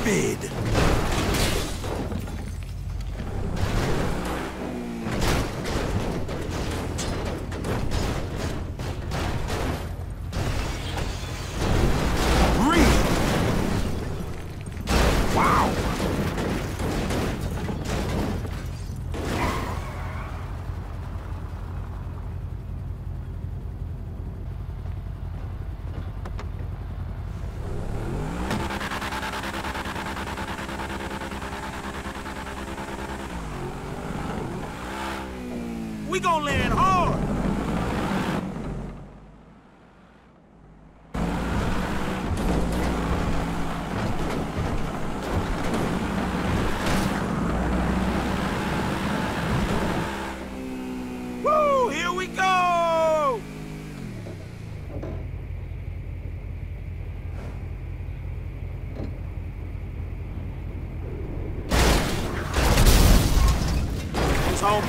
Vivid! We gonna land hard! Woo! Here we go! It's home.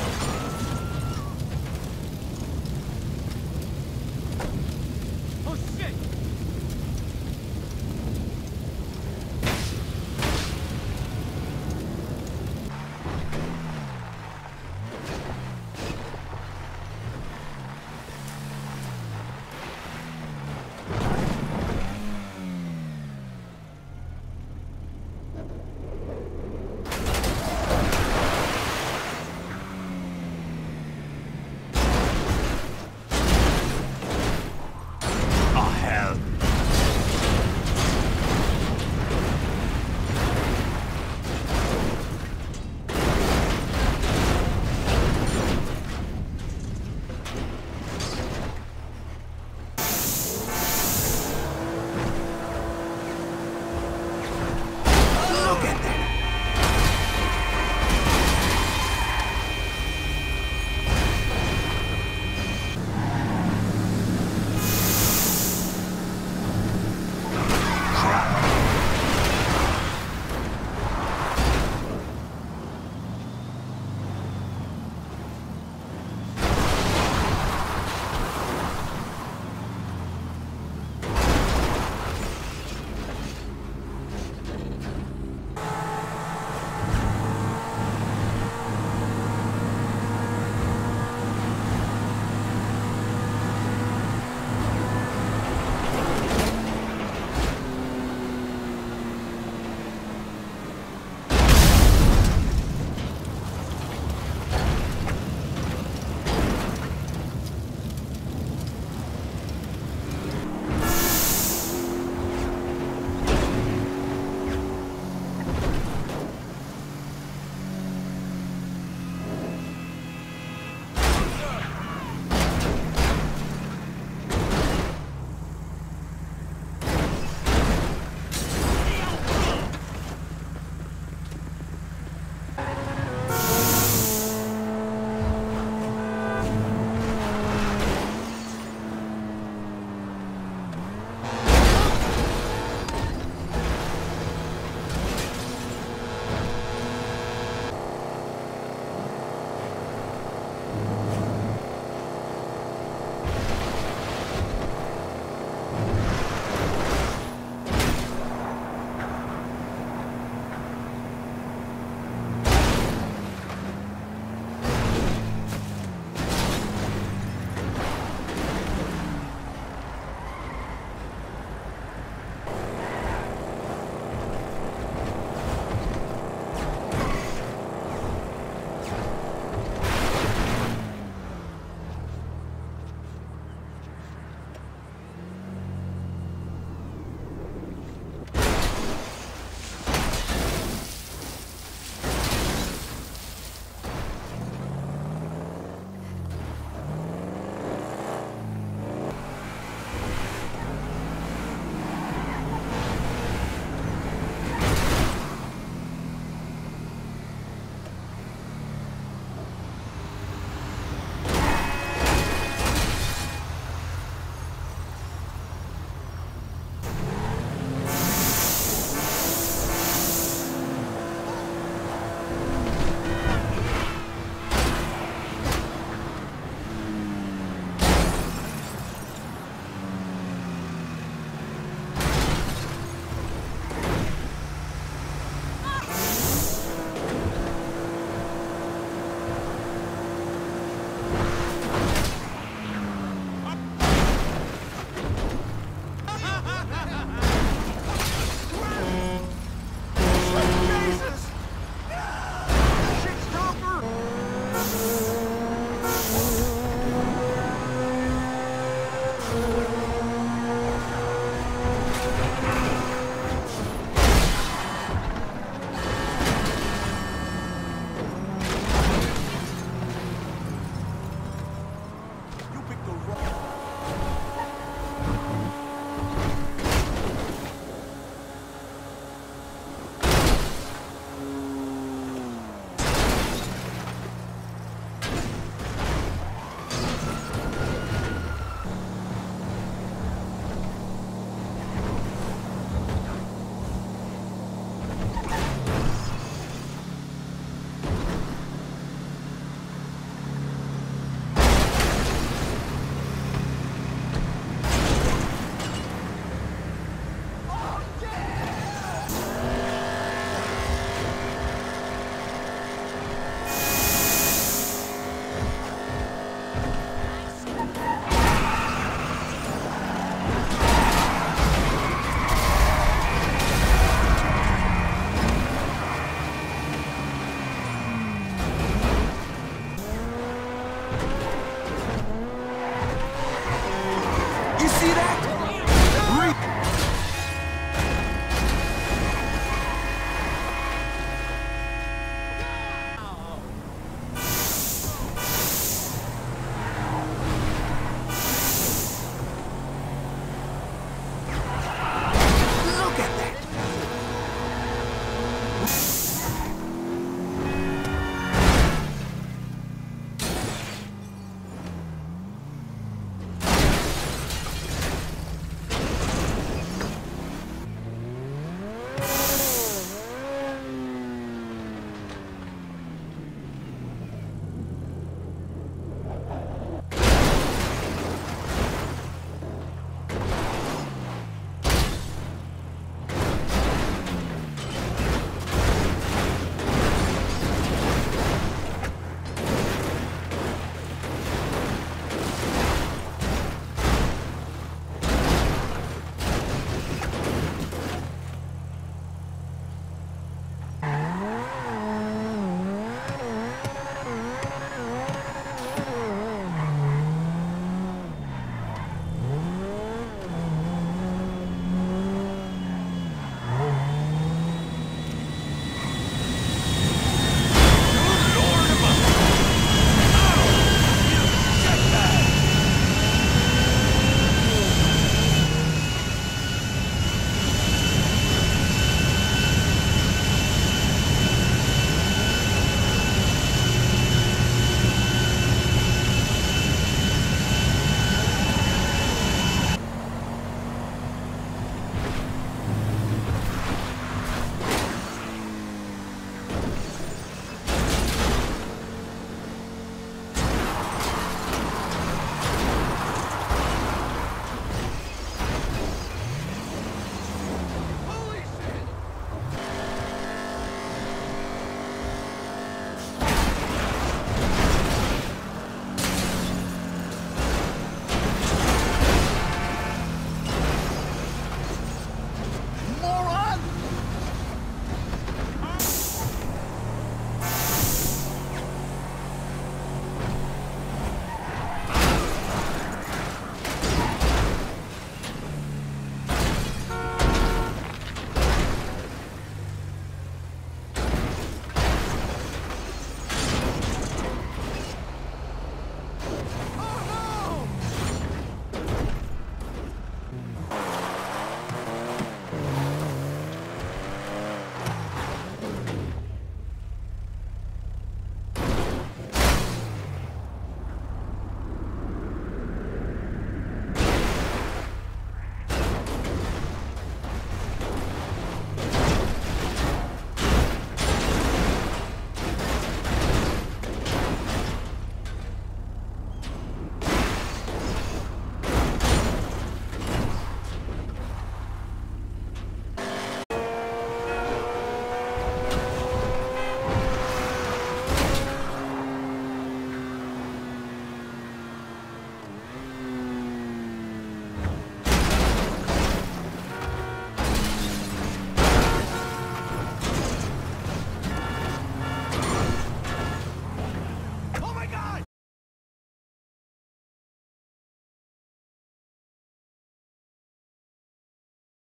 see that?